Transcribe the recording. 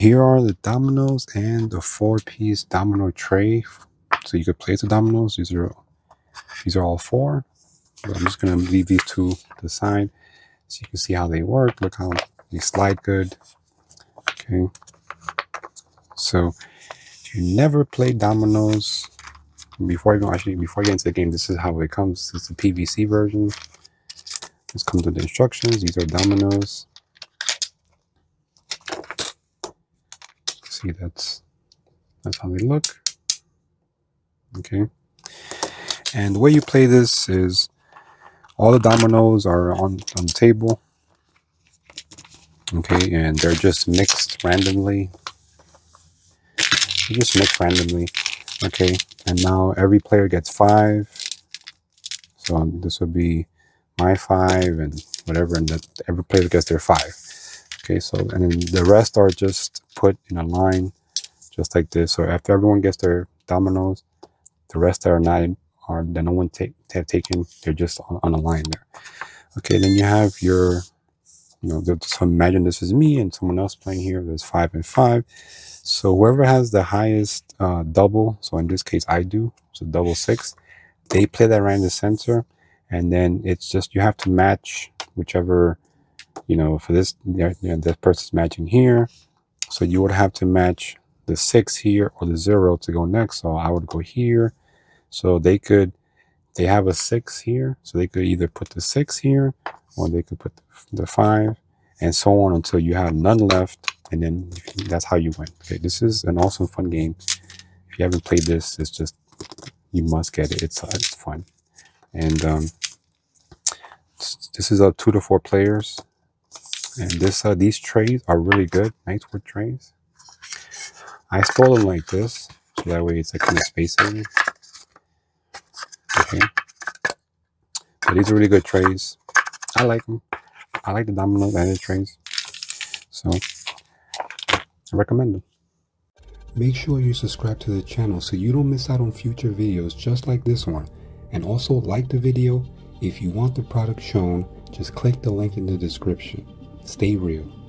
Here are the dominoes and the 4-piece domino tray. So you could place the dominoes. These are all 4. But I'm just gonna leave these 2 to the side so you can see how they work. Look how they slide good. Okay. So if you never played dominoes, before I get into the game, this is how it comes. It's the PVC version. This comes with the instructions. These are dominoes. See, that's how they look. Okay, and the way you play this is all the dominoes are on the table. Okay, and they're just mixed randomly. Okay, and now every player gets 5. So this would be my 5 and whatever, and that every player gets their 5. Okay, so and then the rest are just put in a line just like this. So after everyone gets their dominoes, the rest that are not that no one have taken, they're just on a line there. Okay, then you have your, so imagine this is me and someone else playing here. There's 5 and 5. So whoever has the highest double, so in this case I do, so double 6, they play that right in the center, and then it's just you have to match whichever, for this, this person's matching here. So you would have to match the 6 here or the 0 to go next. So I would go here. So they have a 6 here. So they could either put the 6 here or they could put the 5 and so on until you have none left. And then that's how you win. Okay, this is an awesome, fun game. If you haven't played this, it's just, you must get it. It's fun. And this is 2 to 4 players. And these trays are really good. Nice wood trays. I stole them like this, so that way it's like kind of spacing. Okay. But these are really good trays. I like them. I like the dominoes and the trays. So I recommend them. Make sure you subscribe to the channel so you don't miss out on future videos just like this one. And also like the video. If you want the product shown, just click the link in the description. Stay real.